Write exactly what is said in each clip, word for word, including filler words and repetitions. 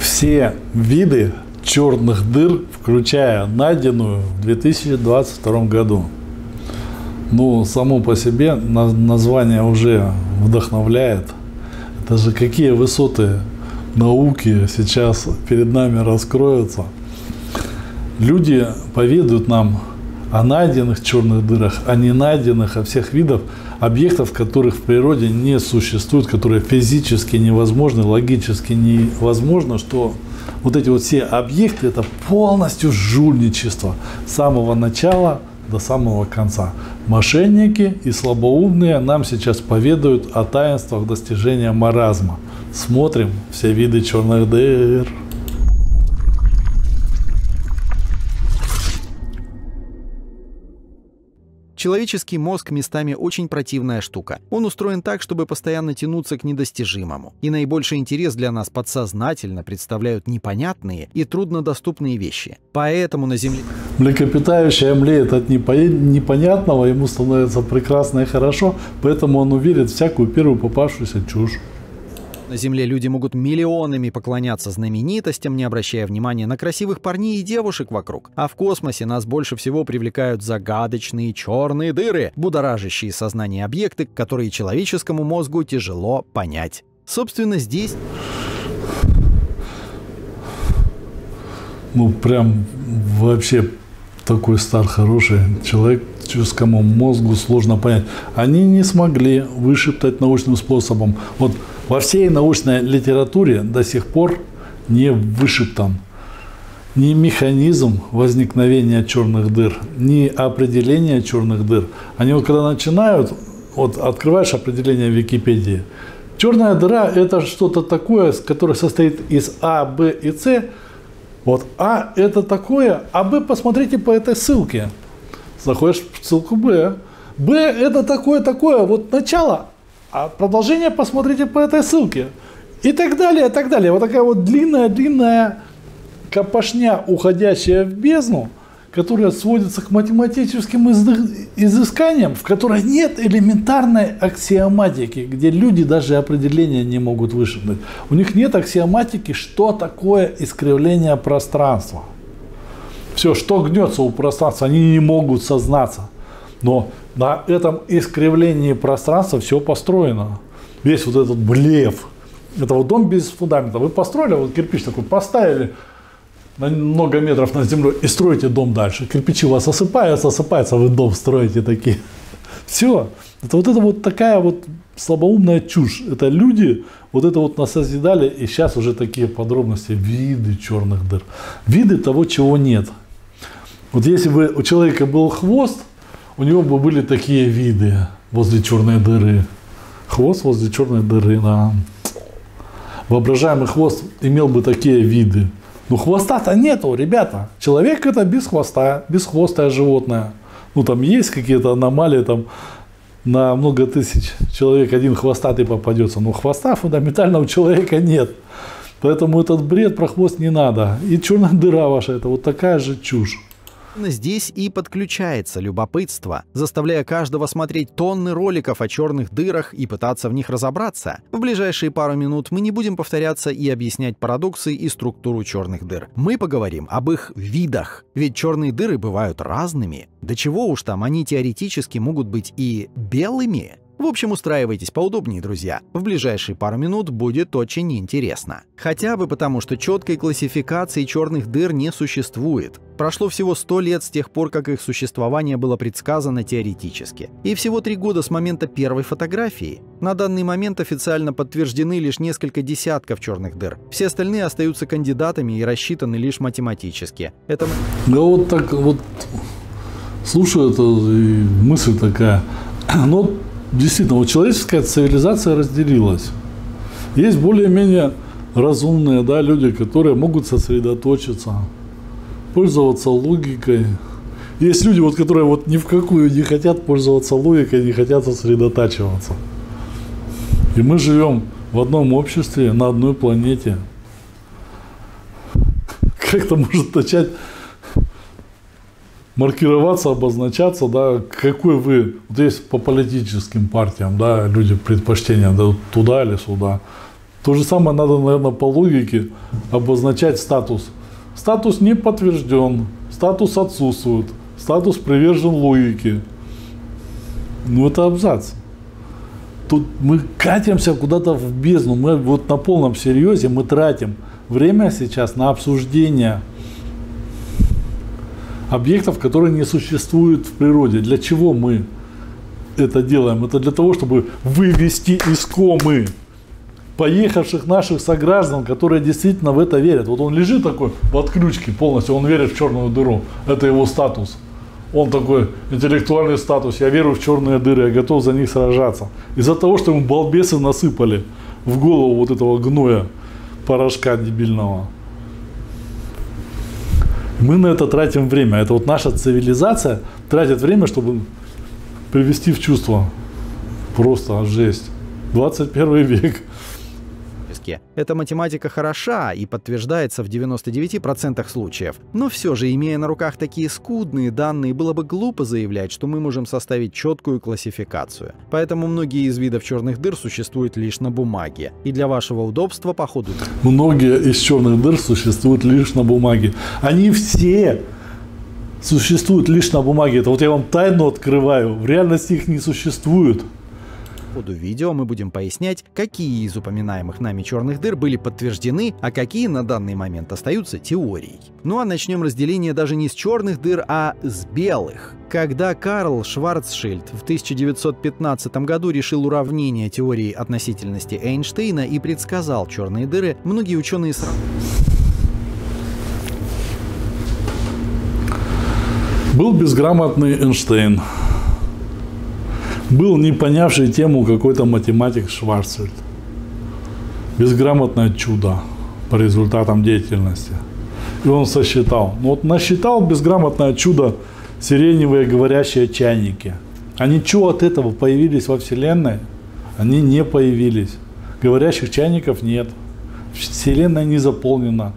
все виды черных дыр, включая найденную в две тысячи двадцать втором году. Ну, само по себе название уже вдохновляет. Это же какие высоты науки сейчас перед нами раскроются. Люди поведают нам о найденных черных дырах, о не найденных, о всех видах объектов, которых в природе не существует, которые физически невозможны, логически невозможно, что вот эти вот все объекты – это полностью жульничество с самого начала до самого конца. Мошенники и слабоумные нам сейчас поведают о таинствах достижения маразма. Смотрим все виды черных дыр. Человеческий мозг местами очень противная штука. Он устроен так, чтобы постоянно тянуться к недостижимому. И наибольший интерес для нас подсознательно представляют непонятные и труднодоступные вещи. Поэтому на Земле... Млекопитающее млеет от непонятного, ему становится прекрасно и хорошо, поэтому он уверен в всякую первую попавшуюся чушь. На Земле люди могут миллионами поклоняться знаменитостям, не обращая внимания на красивых парней и девушек вокруг. А в космосе нас больше всего привлекают загадочные черные дыры, будоражащие сознание объекты, которые человеческому мозгу тяжело понять. Собственно, здесь... Ну, прям вообще такой стар хороший человек. Человеческому мозгу сложно понять. Они не смогли вышептать научным способом. Вот во всей научной литературе до сих пор не вышептан ни механизм возникновения черных дыр, ни определение черных дыр. Они вот когда начинают, вот открываешь определение в Википедии, черная дыра – это что-то такое, которое состоит из А, Б и С. Вот А – это такое, а Б посмотрите по этой ссылке. Заходишь в ссылку Б. Б – это такое-такое, вот начало, а продолжение посмотрите по этой ссылке. И так далее, и так далее. Вот такая вот длинная-длинная копошня, уходящая в бездну, которая сводится к математическим изысканиям, в которой нет элементарной аксиоматики, где люди даже определения не могут вышибнуть. У них нет аксиоматики, что такое искривление пространства. Все, что гнется у пространства, они не могут сознаться. Но на этом искривлении пространства все построено. Весь вот этот блеф. Это вот дом без фундамента. Вы построили, вот кирпич такой поставили на много метров над землей и строите дом дальше. Кирпичи у вас осыпаются, осыпаются, вы дом строите такие. Все. Это вот это вот такая вот слабоумная чушь. Это люди вот это вот нас созидали, и сейчас уже такие подробности. Виды черных дыр. Виды того, чего нет. Вот если бы у человека был хвост, у него бы были такие виды возле черной дыры. Хвост возле черной дыры. Да. Воображаемый хвост имел бы такие виды. Но хвоста-то нету, ребята. Человек это без хвоста, бесхвостое животное. Ну, там есть какие-то аномалии, там на много тысяч человек один хвостатый попадется, но хвоста фундаментально у человека нет. Поэтому этот бред про хвост не надо. И черная дыра ваша, это вот такая же чушь. Здесь и подключается любопытство, заставляя каждого смотреть тонны роликов о черных дырах и пытаться в них разобраться. В ближайшие пару минут мы не будем повторяться и объяснять парадоксы и структуру черных дыр. Мы поговорим об их видах, ведь черные дыры бывают разными. Да чего уж там, они теоретически могут быть и белыми. В общем, устраивайтесь поудобнее, друзья. В ближайшие пару минут будет очень интересно. Хотя бы потому, что четкой классификации черных дыр не существует. Прошло всего сто лет с тех пор, как их существование было предсказано теоретически. И всего три года с момента первой фотографии. На данный момент официально подтверждены лишь несколько десятков черных дыр. Все остальные остаются кандидатами и рассчитаны лишь математически. Это... Да вот так вот... Слушаю, это мысль такая. Но... Действительно, вот человеческая цивилизация разделилась. Есть более-менее разумные, да, люди, которые могут сосредоточиться, пользоваться логикой. Есть люди, вот, которые вот ни в какую не хотят пользоваться логикой, не хотят сосредотачиваться. И мы живем в одном обществе, на одной планете. Как-то может начать... маркироваться, обозначаться, да, какой вы, вот есть по политическим партиям, да, люди предпочтения, да, туда или сюда, То же самое надо, наверное, по логике обозначать статус. Статус не подтвержден, статус отсутствует, статус привержен логике. Ну, это абзац. Тут мы катимся куда-то в бездну, мы вот на полном серьезе мы тратим время сейчас на обсуждение объектов, которые не существуют в природе. Для чего мы это делаем? Это для того, чтобы вывести из комы поехавших наших сограждан, которые действительно в это верят. Вот он лежит такой в отключке полностью, он верит в черную дыру. Это его статус. Он такой интеллектуальный статус. Я верю в черные дыры, я готов за них сражаться. Из-за того, что ему балбесы насыпали в голову вот этого гноя, порошка дебильного. Мы на это тратим время. Это вот наша цивилизация тратит время, чтобы привести в чувство. Просто жесть. двадцать первый век. Эта математика хороша и подтверждается в девяноста девяти процентах случаев. Но все же, имея на руках такие скудные данные, было бы глупо заявлять, что мы можем составить четкую классификацию. Поэтому многие из видов черных дыр существуют лишь на бумаге. И для вашего удобства по ходу... Многие из черных дыр существуют лишь на бумаге. Они все существуют лишь на бумаге. Это вот я вам тайну открываю. В реальности их не существует. По ходу видео мы будем пояснять, какие из упоминаемых нами черных дыр были подтверждены, а какие на данный момент остаются теорией. Ну а начнем разделение даже не с черных дыр, а с белых. Когда Карл Шварцшильд в тысяча девятьсот пятнадцатом году решил уравнение теории относительности Эйнштейна и предсказал черные дыры, многие ученые сразу... Был безграмотный Эйнштейн. Был не понявший тему какой-то математик Шварцшильд. Безграмотное чудо по результатам деятельности. И он сосчитал. Вот насчитал безграмотное чудо сиреневые говорящие чайники. Они что от этого появились во Вселенной? Они не появились. Говорящих чайников нет. Вселенная не заполнена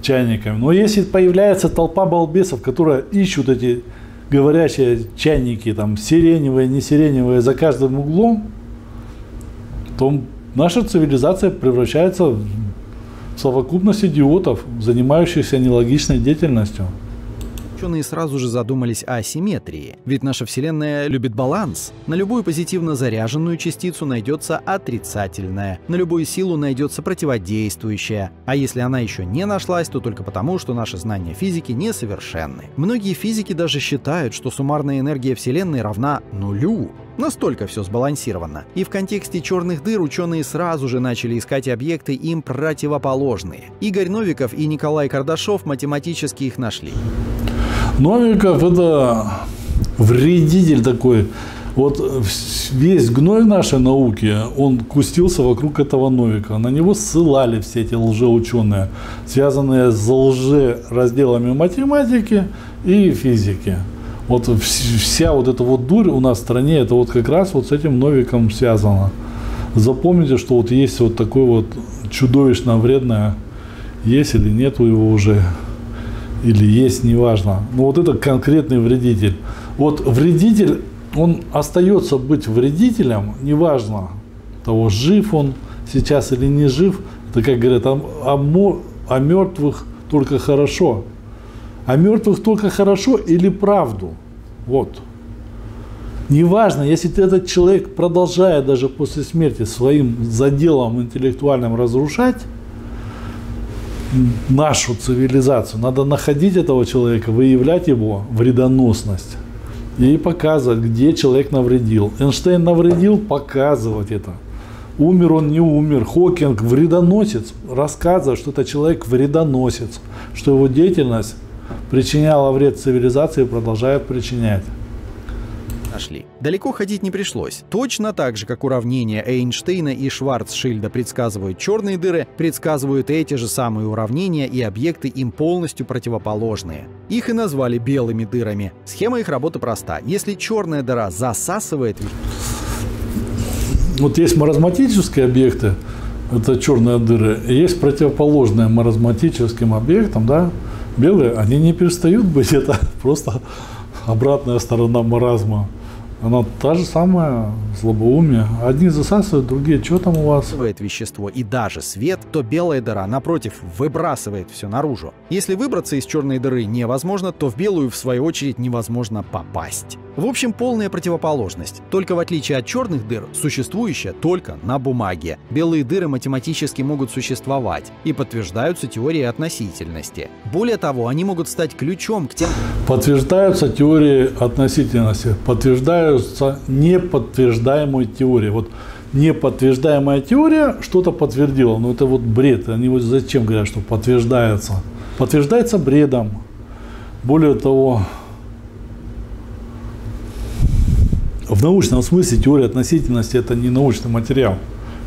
чайниками. Но если появляется толпа балбесов, которые ищут эти... говорящие чайники, там, сиреневые, не сиреневые, за каждым углом, то наша цивилизация превращается в совокупность идиотов, занимающихся нелогичной деятельностью. Ученые сразу же задумались о асимметрии, ведь наша Вселенная любит баланс. На любую позитивно заряженную частицу найдется отрицательная, на любую силу найдется противодействующая, а если она еще не нашлась, то только потому, что наши знания физики несовершенны. Многие физики даже считают, что суммарная энергия Вселенной равна нулю. Настолько все сбалансировано. И в контексте черных дыр ученые сразу же начали искать объекты им противоположные. Игорь Новиков и Николай Кардашов математически их нашли. Новиков — это вредитель такой. Вот весь гной нашей науки, он кустился вокруг этого Новикова. На него ссылали все эти лжеученые, связанные с лжеразделами математики и физики. Вот вся вот эта вот дурь у нас в стране, это вот как раз вот с этим Новиком связано. Запомните, что вот есть вот такое вот чудовищно вредное, есть или нет у его уже, или есть, неважно. Но вот это конкретный вредитель. Вот вредитель, он остается быть вредителем, неважно того, жив он сейчас или не жив. Это как говорят, о, о, о мертвых только хорошо. А мертвых только хорошо или правду. Вот. Неважно, если этот человек продолжает даже после смерти своим заделом интеллектуальным разрушать нашу цивилизацию, надо находить этого человека, выявлять его вредоносность и показывать, где человек навредил. Эйнштейн навредил, показывать это. Умер он, не умер. Хокинг вредоносец, рассказывает, что это человек вредоносец, что его деятельность причиняла вред цивилизации и продолжает причинять. Нашли. Далеко ходить не пришлось. Точно так же, как уравнения Эйнштейна и Шварцшильда предсказывают черные дыры, предсказывают эти же самые уравнения и объекты им полностью противоположные. Их и назвали белыми дырами. Схема их работы проста. Если черная дыра засасывает... Вот есть маразматические объекты, это черные дыры, и есть противоположные маразматическим объектам, да? Белые, они не перестают быть, это просто обратная сторона маразма. Она та же самая, злобоумие. Одни засасывают, другие, что там у вас? Вещество и даже свет, то белая дыра, напротив, выбрасывает все наружу. Если выбраться из черной дыры невозможно, то в белую, в свою очередь, невозможно попасть. В общем, полная противоположность. Только в отличие от черных дыр, существующая только на бумаге. Белые дыры математически могут существовать и подтверждаются теорией относительности. Более того, они могут стать ключом к тем... Подтверждаются теории относительности, подтверждаются неподтверждаемые теории. Вот неподтверждаемая теория что-то подтвердила, но это вот бред. Они вот зачем говорят, что подтверждается? Подтверждается бредом. Более того... В научном смысле теория относительности – это не научный материал.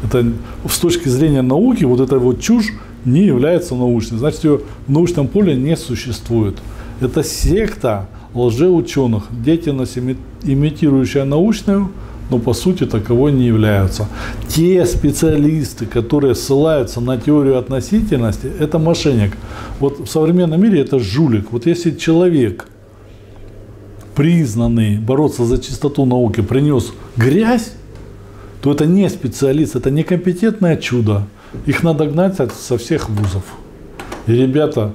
Это, с точки зрения науки, вот эта вот чушь не является научной. Значит, ее в научном поле не существует. Это секта лжеученых, деятельность, имитирующая научную, но по сути таковой не являются. Те специалисты, которые ссылаются на теорию относительности – это мошенник. Вот в современном мире это жулик. Вот если человек… признанный бороться за чистоту науки, принес грязь, то это не специалист, это некомпетентное чудо. Их надо гнать со всех вузов. И, ребята,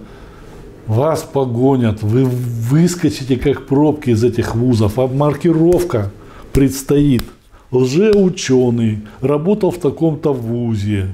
вас погонят, вы выскочите как пробки из этих вузов, а маркировка предстоит. Лжеученый, работал в таком-то вузе.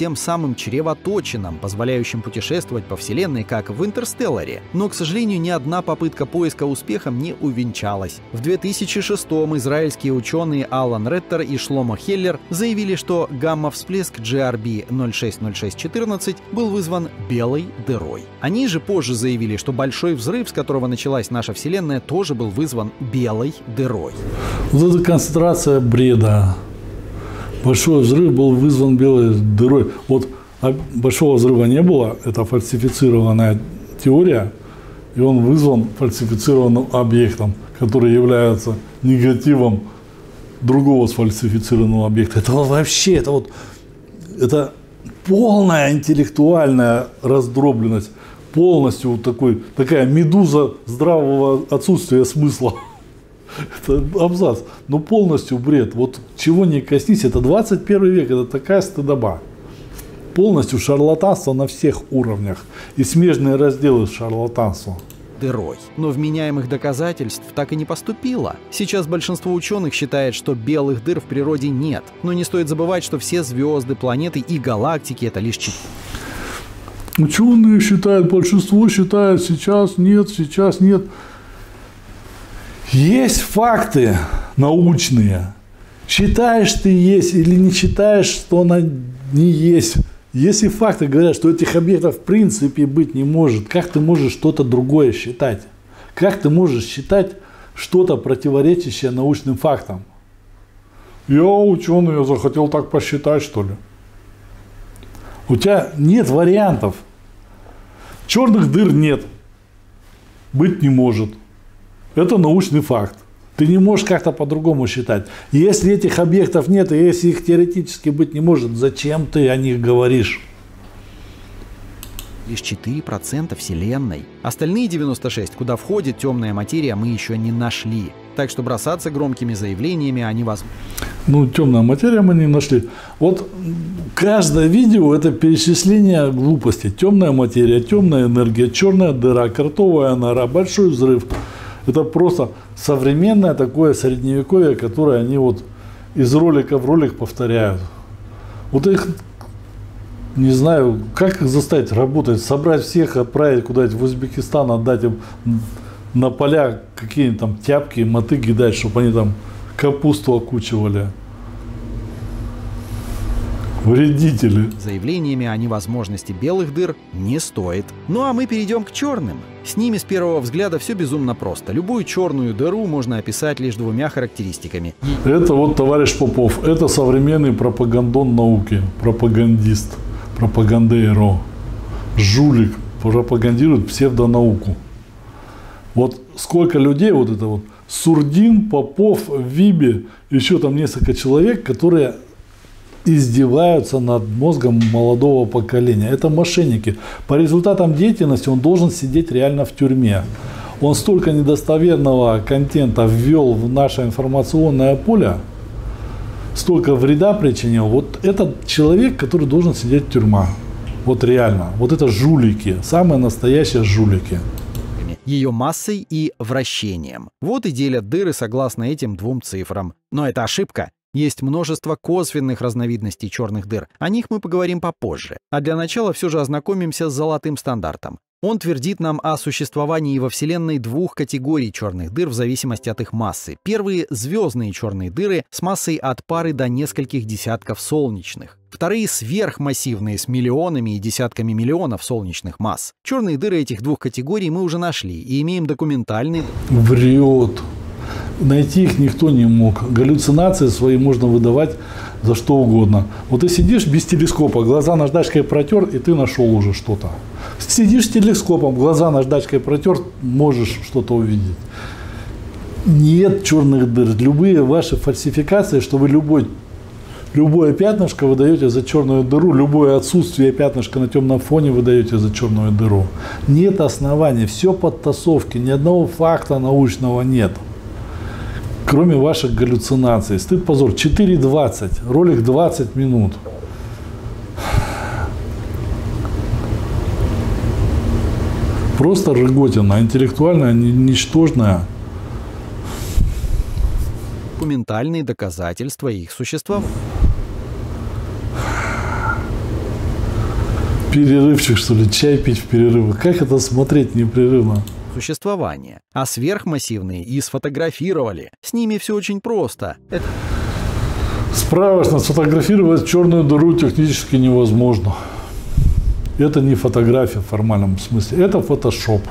Тем самым чревоточенным, позволяющим путешествовать по Вселенной, как в «Интерстелларе». Но, к сожалению, ни одна попытка поиска успехом не увенчалась. В две тысячи шестом израильские ученые Алан Реттер и Шломо Хеллер заявили, что гамма-всплеск джи ар би ноль шесть ноль шесть четырнадцать был вызван белой дырой. Они же позже заявили, что большой взрыв, с которого началась наша Вселенная, тоже был вызван белой дырой. Вот это концентрация бреда. Большой взрыв был вызван белой дырой. Вот большого взрыва не было, это фальсифицированная теория, и он вызван фальсифицированным объектом, который является негативом другого сфальсифицированного объекта. Это вообще, это вот, это полная интеллектуальная раздробленность, полностью вот такой, такая медуза здравого отсутствия смысла. Это абзац, но полностью бред. Вот чего не коснись, это двадцать первый век, это такая стыдоба. Полностью шарлатанство на всех уровнях и смежные разделы с шарлатанством. Дырой. Но вменяемых доказательств так и не поступило. Сейчас большинство ученых считает, что белых дыр в природе нет. Но не стоит забывать, что все звезды, планеты и галактики — это лишь чуть. Ученые считают, большинство считает, сейчас нет, сейчас нет. Есть факты научные. Считаешь ты есть или не считаешь, что она не есть. Если факты говорят, что этих объектов в принципе быть не может, как ты можешь что-то другое считать? Как ты можешь считать что-то, противоречащее научным фактам? Я ученый, я захотел так посчитать, что ли? У тебя нет вариантов. Черных дыр нет. Быть не может. Это научный факт. Ты не можешь как-то по-другому считать. Если этих объектов нет, и если их теоретически быть не может, зачем ты о них говоришь? Лишь четыре процента Вселенной. Остальные девяносто шесть, куда входит темная материя, мы еще не нашли. Так что бросаться громкими заявлениями о невозможности. Ну, темная материя мы не нашли. Вот каждое видео – это перечисление глупостей. Темная материя, темная энергия, черная дыра, картовая нора, большой взрыв. Это просто современное такое средневековье, которое они вот из ролика в ролик повторяют. Вот их, не знаю, как их заставить работать, собрать всех, отправить куда-нибудь в Узбекистан, отдать им на поля какие-нибудь там тяпки, мотыги дать, чтобы они там капусту окучивали. Вредители. Заявлениями о невозможности белых дыр не стоит. Ну а мы перейдем к черным. С ними с первого взгляда все безумно просто. Любую черную дыру можно описать лишь двумя характеристиками. Это вот товарищ Попов. Это современный пропагандон науки. Пропагандист. Пропагандеро. Жулик. Пропагандирует псевдонауку. Вот сколько людей вот это вот. Сурдин, Попов, Виби. Еще там несколько человек, которые... издеваются над мозгом молодого поколения. Это мошенники. По результатам деятельности он должен сидеть реально в тюрьме. он столько недостоверного контента ввел в наше информационное поле, столько вреда причинил. Вот этот человек, который должен сидеть в тюрьме. Вот реально. Вот это жулики. Самые настоящие жулики. Ее массой и вращением. Вот и делят дыры согласно этим двум цифрам. Но это ошибка. Есть множество косвенных разновидностей черных дыр. О них мы поговорим попозже. А для начала все же ознакомимся с золотым стандартом. Он твердит нам о существовании во Вселенной двух категорий черных дыр в зависимости от их массы. Первые — звездные черные дыры с массой от пары до нескольких десятков солнечных. Вторые — сверхмассивные с миллионами и десятками миллионов солнечных масс. Черные дыры этих двух категорий мы уже нашли и имеем документальный... Врет. Найти их никто не мог. Галлюцинации свои можно выдавать за что угодно. Вот ты сидишь без телескопа, глаза наждачкой протер, и ты нашел уже что-то. Сидишь с телескопом, глаза наждачкой протер, можешь что-то увидеть. Нет черных дыр. Любые ваши фальсификации, что вы любой, любое пятнышко вы даете за черную дыру, любое отсутствие пятнышка на темном фоне вы даете за черную дыру. Нет оснований. Все подтасовки. Ни одного факта научного нет. Кроме ваших галлюцинаций. Стыд, позор. четыре двадцать. Ролик двадцать минут. Просто рыготина. Интеллектуальная, ничтожная. Документальные доказательства их существования. Перерывчик, что ли? Чай пить в перерывах. Как это смотреть непрерывно? Существования, а сверхмассивные и сфотографировали. С ними все очень просто. Это... Справочно сфотографировать черную дыру технически невозможно. Это не фотография в формальном смысле, это фотошоп.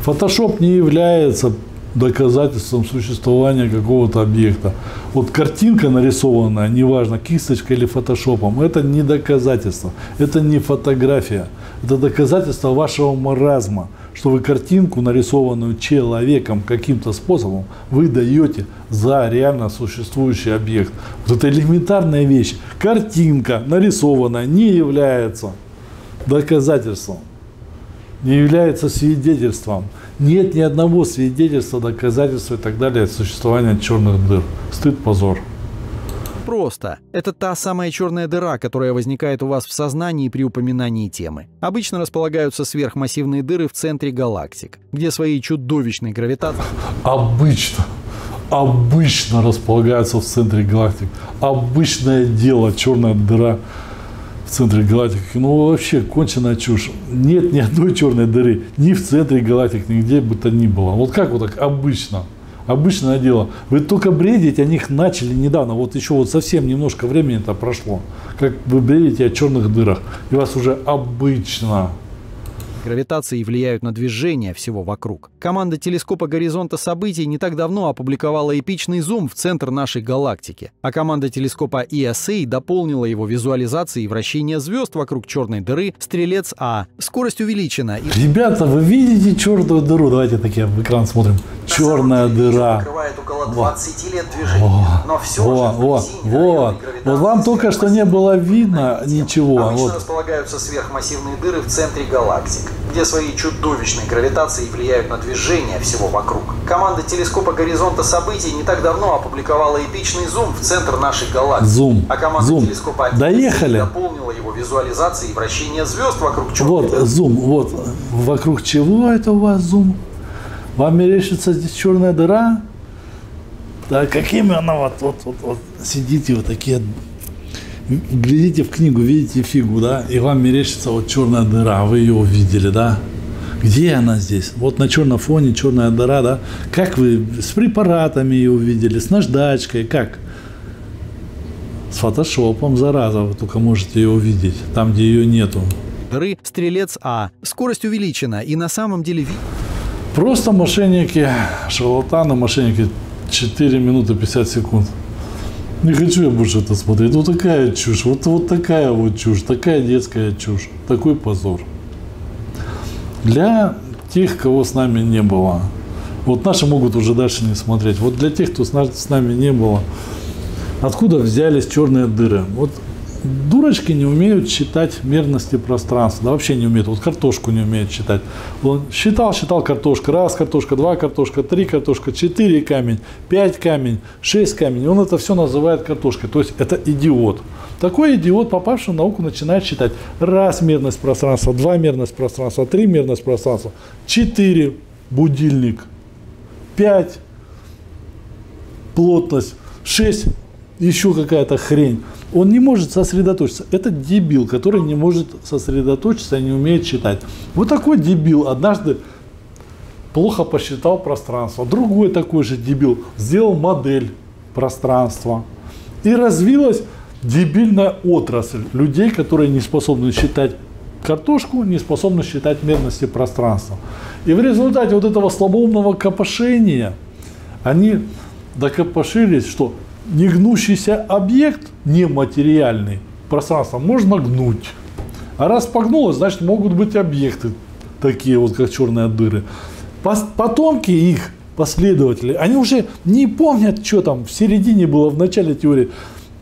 Фотошоп не является доказательством существования какого-то объекта. Вот картинка нарисованная, неважно, кисточкой или фотошопом, это не доказательство, это не фотография. Это доказательство вашего маразма, что вы картинку, нарисованную человеком каким-то способом, вы даете за реально существующий объект. Вот это элементарная вещь. Картинка, нарисованная, не является доказательством, не является свидетельством. Нет ни одного свидетельства, доказательства и так далее существования черных дыр. Стыд, позор. Просто. Это та самая черная дыра, которая возникает у вас в сознании при упоминании темы. Обычно располагаются сверхмассивные дыры в центре галактик, где своей чудовищной гравитацией... Обычно. Обычно располагаются в центре галактик. Обычное дело, черная дыра в центре галактик. Ну вообще, конченая чушь. Нет ни одной черной дыры ни в центре галактик, нигде бы то ни было. Вот как вот так обычно? Обычное дело. Вы только бредить о них начали недавно. Вот еще вот совсем немножко времени-то прошло. Как вы бредите о черных дырах. И вас уже обычно... Гравитации влияют на движение всего вокруг. Команда телескопа «Горизонта событий» не так давно опубликовала эпичный зум в центр нашей галактики, а команда телескопа и эс эй дополнила его визуализацией вращения звезд вокруг черной дыры «Стрелец А». Скорость увеличена. И... Ребята, вы видите черную дыру? Давайте таки в экран смотрим. Черная дыра. Вот. Вот вам только что не было видно ничего. Обычно вот. Располагаются сверхмассивные дыры в центре галактик, где своей чудовищной гравитацией влияют на движение всего вокруг. Команда телескопа «Горизонта событий» не так давно опубликовала эпичный зум в центр нашей галактики. Зум. А команда зум. Телескопа «Доехали» дополнила его визуализацией вращения звезд вокруг чего. Вот зум. Вот вокруг чего это у вас зум? Вам мерещится здесь черная дыра? Да, какими она вот, вот, вот, вот сидите вот такие, глядите в книгу, видите фигу, да, и вам мерещится вот черная дыра, вы ее увидели, да? Где она здесь? Вот на черном фоне черная дыра, да? Как вы с препаратами ее увидели, с наждачкой, как? С фотошопом, зараза, вы только можете ее увидеть, там, где ее нету. Дыры «Стрелец А». Скорость увеличена, и на самом деле... Просто мошенники, шарлатаны, мошенники. четыре минуты пятьдесят секунд. Не хочу я больше это смотреть. Вот такая чушь, вот, вот такая вот чушь, такая детская чушь, такой позор. Для тех, кого с нами не было. Вот наши могут уже дальше не смотреть. Вот для тех, кто с нами не было. Откуда взялись черные дыры? Вот Дурочки не умеют считать мерности пространства, да вообще не умеют, вот картошку не умеют считать. Он считал, считал картошка, раз картошка, два картошка, три картошка, четыре камень, пять камень, шесть камень, он это все называет картошкой, то есть это идиот. Такой идиот, попавший в науку, начинает считать раз мерность пространства, два мерность пространства, три мерность пространства, четыре будильник, пять плотность, шесть еще какая-то хрень. Он не может сосредоточиться. Это дебил, который не может сосредоточиться и не умеет читать. Вот такой дебил однажды плохо посчитал пространство. Другой такой же дебил сделал модель пространства. И развилась дебильная отрасль людей, которые не способны считать картошку, не способны считать мерности пространства. И в результате вот этого слабоумного копошения они докопошились, что негнущийся объект нематериальный, пространство можно гнуть. А раз погнулось, значит, могут быть объекты такие вот, как черные дыры. Потомки их, последователи, они уже не помнят, что там в середине было, в начале теории.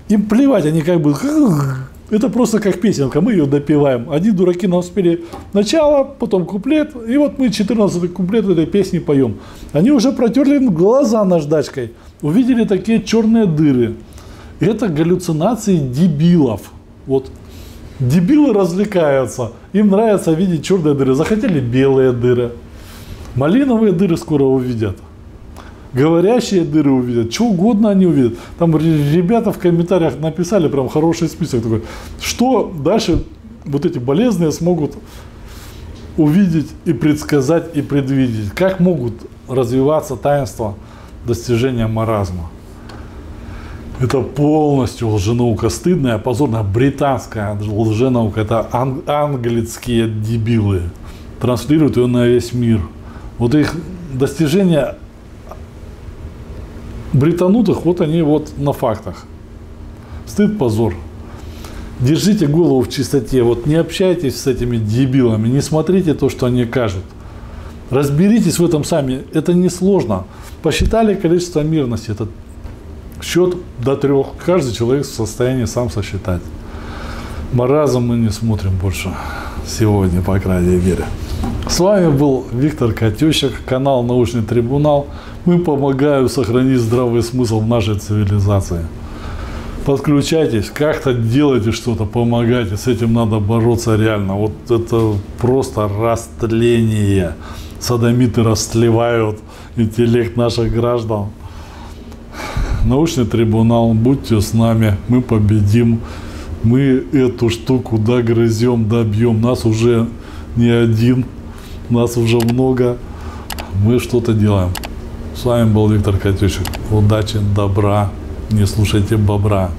Им плевать, они как бы... Это просто как песенка, мы ее допеваем. Одни дураки нам спели начало, потом куплет, и вот мы четырнадцатый куплет этой песни поем. Они уже протерли им глаза наждачкой, увидели такие черные дыры. Это галлюцинации дебилов. Вот дебилы развлекаются, им нравится видеть черные дыры. Захотели белые дыры, малиновые дыры скоро увидят. Говорящие дыры увидят, что угодно они увидят. Там ребята в комментариях написали прям хороший список такой, что дальше вот эти болезные смогут увидеть и предсказать и предвидеть, как могут развиваться таинства достижения маразма. Это полностью лженаука, стыдная, позорная британская лженаука. Это ан английские дебилы транслируют ее на весь мир. Вот их достижения британутых, вот они вот на фактах. Стыд, позор. Держите голову в чистоте, вот не общайтесь с этими дебилами, не смотрите то, что они кажут. Разберитесь в этом сами, это несложно. Посчитали количество мерности, это счет до трех. Каждый человек в состоянии сам сосчитать. Маразм мы не смотрим больше сегодня, по крайней мере. С вами был Виктор Катющик, канал «Научный трибунал». Мы помогаем сохранить здравый смысл в нашей цивилизации. Подключайтесь, как-то делайте что-то, помогайте. С этим надо бороться реально. Вот это просто растление. Содомиты растлевают интеллект наших граждан. «Научный трибунал», будьте с нами, мы победим. Мы эту штуку догрызем, добьем. Нас уже не один, нас уже много. Мы что-то делаем. С вами был Виктор Катющик. Удачи, добра. Не слушайте бобра.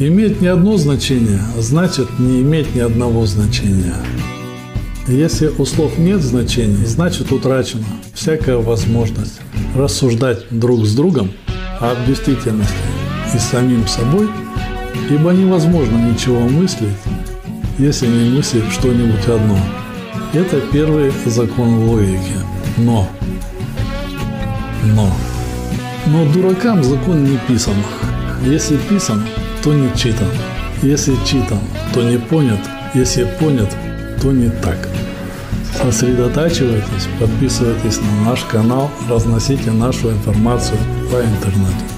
Иметь ни одно значение, значит не иметь ни одного значения. Если у слов нет значений, значит утрачена всякая возможность рассуждать друг с другом об действительности и самим собой, ибо невозможно ничего мыслить, если не мыслить что-нибудь одно. Это первый закон логики. Но, но, но дуракам закон не писан. Если писан, то не читан. Если читан, то не понят. Если понят, то не так. Сосредотачивайтесь, подписывайтесь на наш канал, разносите нашу информацию по интернету.